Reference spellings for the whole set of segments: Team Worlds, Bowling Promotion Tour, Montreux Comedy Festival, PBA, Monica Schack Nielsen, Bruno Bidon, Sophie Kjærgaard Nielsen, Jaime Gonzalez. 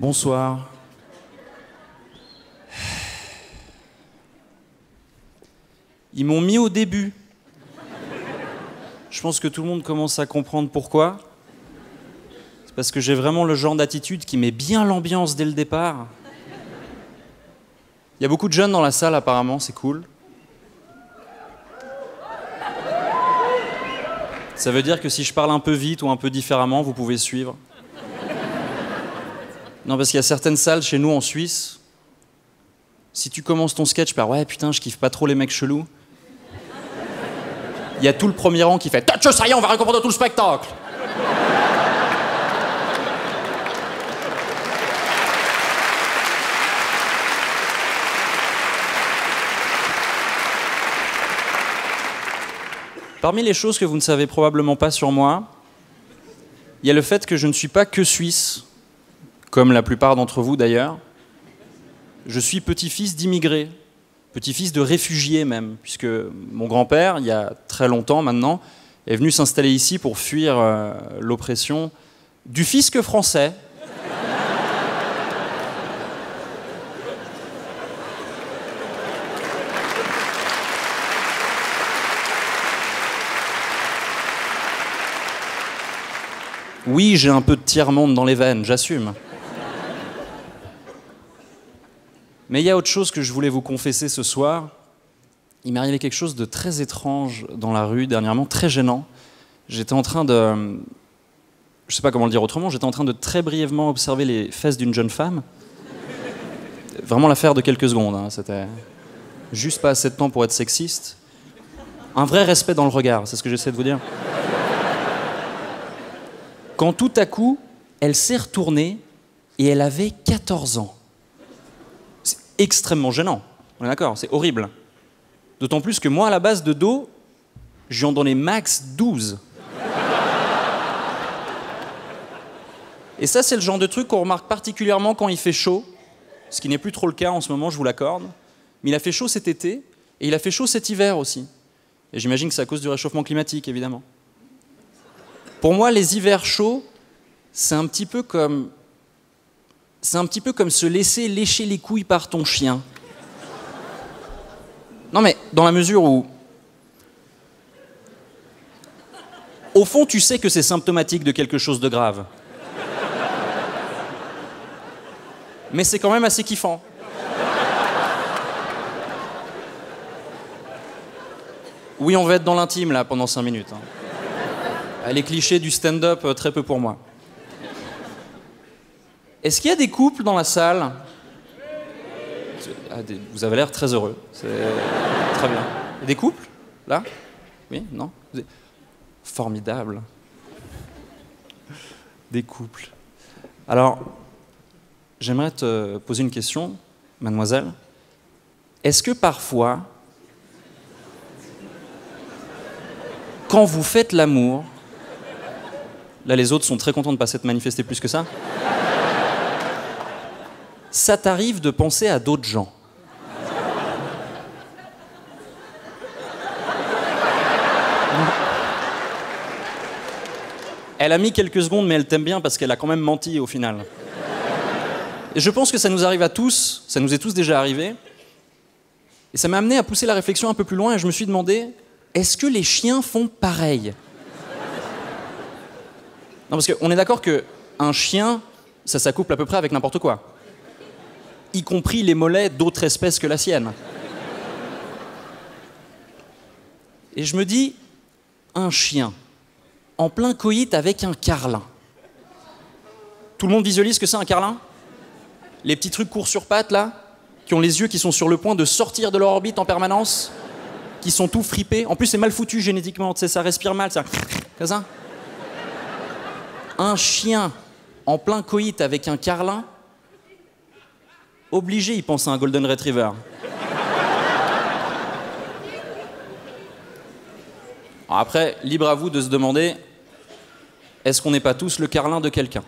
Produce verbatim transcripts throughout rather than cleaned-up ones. Bonsoir. Ils m'ont mis au début. Je pense que tout le monde commence à comprendre pourquoi. C'est parce que j'ai vraiment le genre d'attitude qui met bien l'ambiance dès le départ. Il y a beaucoup de jeunes dans la salle apparemment, c'est cool. Ça veut dire que si je parle un peu vite ou un peu différemment, vous pouvez suivre. Non, parce qu'il y a certaines salles chez nous en Suisse, si tu commences ton sketch par « ouais, putain, je kiffe pas trop les mecs chelous », il y a tout le premier rang qui fait « touche, ça y est, on va recommander tout le spectacle !» Parmi les choses que vous ne savez probablement pas sur moi, il y a le fait que je ne suis pas que suisse, comme la plupart d'entre vous d'ailleurs. Je suis petit-fils d'immigrés, petit-fils de réfugiés même, puisque mon grand-père, il y a très longtemps maintenant, est venu s'installer ici pour fuir euh, l'oppression du fisc français. Oui, j'ai un peu de tiers-monde dans les veines, j'assume. Mais il y a autre chose que je voulais vous confesser ce soir. Il m'est arrivé quelque chose de très étrange dans la rue dernièrement, très gênant. J'étais en train de... Je sais pas comment le dire autrement, j'étais en train de très brièvement observer les fesses d'une jeune femme. Vraiment l'affaire de quelques secondes, hein, c'était juste pas assez de temps pour être sexiste. Un vrai respect dans le regard, c'est ce que j'essaie de vous dire. Quand tout à coup, elle s'est retournée et elle avait quatorze ans. C'est extrêmement gênant, on est d'accord, c'est horrible. D'autant plus que moi, à la base de dos, je lui en donnais max douze. Et ça, c'est le genre de truc qu'on remarque particulièrement quand il fait chaud, ce qui n'est plus trop le cas en ce moment, je vous l'accorde. Mais il a fait chaud cet été, et il a fait chaud cet hiver aussi. Et j'imagine que c'est à cause du réchauffement climatique, évidemment. Pour moi, les hivers chauds, c'est un petit peu comme... C'est un petit peu comme se laisser lécher les couilles par ton chien. Non mais, dans la mesure où... Au fond, tu sais que c'est symptomatique de quelque chose de grave. Mais c'est quand même assez kiffant. Oui, on va être dans l'intime, là, pendant cinq minutes. Hein. Les clichés du stand-up, très peu pour moi. Est-ce qu'il y a des couples dans la salle? Vous avez l'air très heureux. C'est très bien. Des couples? Là? Oui? Non? Formidable. Des couples. Alors, j'aimerais te poser une question, mademoiselle. Est-ce que parfois, quand vous faites l'amour... Là, les autres sont très contents de ne pas s'être manifestés plus que ça. Ça t'arrive de penser à d'autres gens. Elle a mis quelques secondes, mais elle t'aime bien parce qu'elle a quand même menti au final. Et je pense que ça nous arrive à tous, ça nous est tous déjà arrivé. Et ça m'a amené à pousser la réflexion un peu plus loin et je me suis demandé, est-ce que les chiens font pareil ? Non, parce qu'on est d'accord qu'un chien, ça s'accouple à peu près avec n'importe quoi. Y compris les mollets d'autres espèces que la sienne. Et je me dis, un chien, en plein coït avec un carlin. Tout le monde visualise ce que c'est un carlin ? Les petits trucs courts sur pattes, là, qui ont les yeux qui sont sur le point de sortir de leur orbite en permanence, qui sont tout fripés. En plus, c'est mal foutu génétiquement, tu sais, ça respire mal, ça... Comme ça. Un chien en plein coït avec un carlin, obligé, il pense à un golden retriever. Alors après, libre à vous de se demander, est-ce qu'on n'est pas tous le carlin de quelqu'un?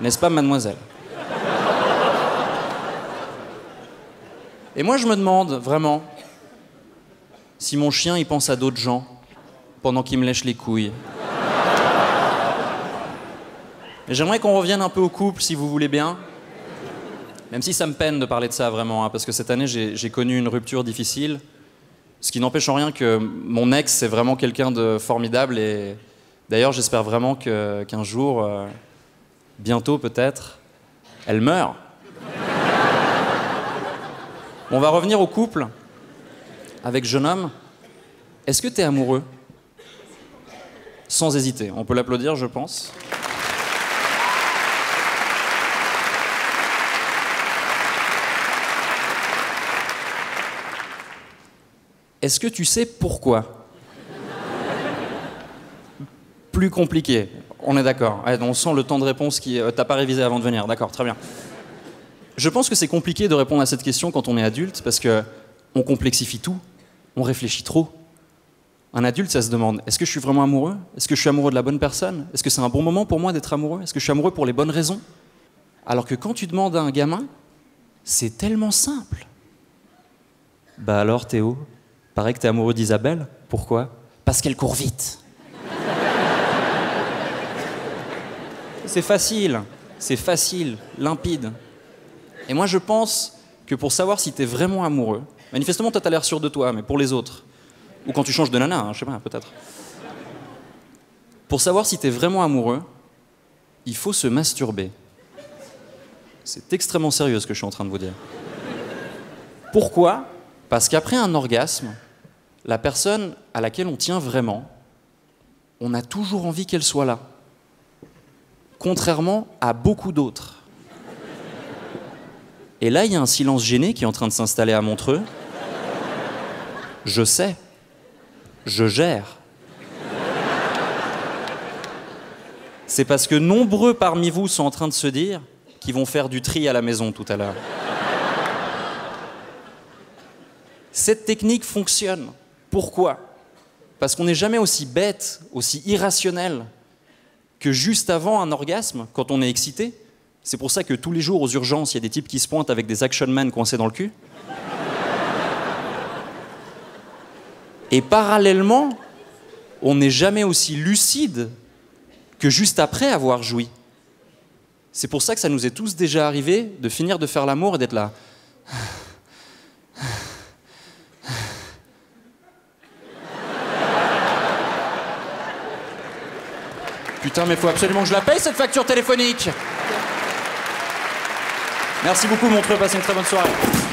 N'est-ce pas, mademoiselle? Et moi, je me demande, vraiment, si mon chien, il pense à d'autres gens pendant qu'il me lèche les couilles. J'aimerais qu'on revienne un peu au couple, si vous voulez bien. Même si ça me peine de parler de ça, vraiment, hein, parce que cette année, j'ai connu une rupture difficile. Ce qui n'empêche en rien que mon ex, c'est vraiment quelqu'un de formidable. Et d'ailleurs, j'espère vraiment que, qu'un jour, euh, bientôt peut-être, elle meurt. On va revenir au couple, avec jeune homme. Est-ce que t'es amoureux? Sans hésiter. On peut l'applaudir, je pense. Est-ce que tu sais pourquoi? Plus compliqué, on est d'accord. Ouais, on sent le temps de réponse qui... Euh, t'as pas révisé avant de venir, d'accord, très bien. Je pense que c'est compliqué de répondre à cette question quand on est adulte, parce que on complexifie tout, on réfléchit trop. Un adulte, ça se demande, est-ce que je suis vraiment amoureux? Est-ce que je suis amoureux de la bonne personne? Est-ce que c'est un bon moment pour moi d'être amoureux? Est-ce que je suis amoureux pour les bonnes raisons? Alors que quand tu demandes à un gamin, c'est tellement simple. Bah alors Théo, paraît que t'es amoureux d'Isabelle. Pourquoi? Parce qu'elle court vite. C'est facile, c'est facile, limpide. Et moi je pense que pour savoir si t'es vraiment amoureux, manifestement toi t'as l'air sûr de toi, mais pour les autres, ou quand tu changes de nana, hein, je sais pas, peut-être. Pour savoir si t'es vraiment amoureux, il faut se masturber. C'est extrêmement sérieux ce que je suis en train de vous dire. Pourquoi? Parce qu'après un orgasme, la personne à laquelle on tient vraiment, on a toujours envie qu'elle soit là. Contrairement à beaucoup d'autres. Et là, il y a un silence gêné qui est en train de s'installer à Montreux. Je sais. Je gère. C'est parce que nombreux parmi vous sont en train de se dire qu'ils vont faire du tri à la maison tout à l'heure. Cette technique fonctionne. Pourquoi? Parce qu'on n'est jamais aussi bête, aussi irrationnel que juste avant un orgasme, quand on est excité. C'est pour ça que tous les jours aux urgences, il y a des types qui se pointent avec des action men coincés dans le cul. Et parallèlement, on n'est jamais aussi lucide que juste après avoir joui. C'est pour ça que ça nous est tous déjà arrivé de finir de faire l'amour et d'être là. Putain, mais faut absolument que je la paye, cette facture téléphonique. Merci beaucoup, Montreux. Passez une très bonne soirée.